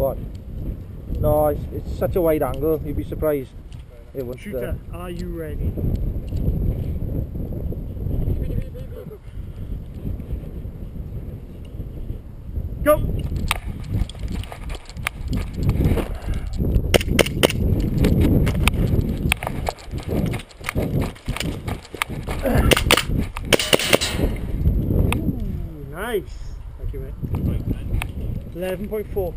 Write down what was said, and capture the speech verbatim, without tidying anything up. What? No, it's, it's such a wide angle, you'd be surprised. It was, Shooter, uh, are you ready? Go! Ooh, nice! Thank you, mate. eleven point four.